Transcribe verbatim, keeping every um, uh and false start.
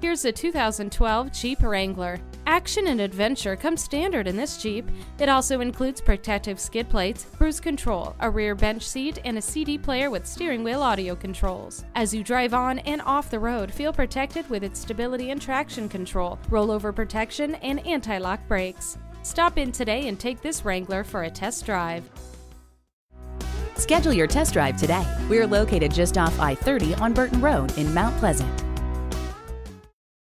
Here's a two thousand twelve Jeep Wrangler. Action and adventure come standard in this Jeep. It also includes protective skid plates, cruise control, a rear bench seat, and a C D player with steering wheel audio controls. As you drive on and off the road, feel protected with its stability and traction control, rollover protection, and anti-lock brakes. Stop in today and take this Wrangler for a test drive. Schedule your test drive today. We're located just off I thirty on Burton Road in Mount Pleasant.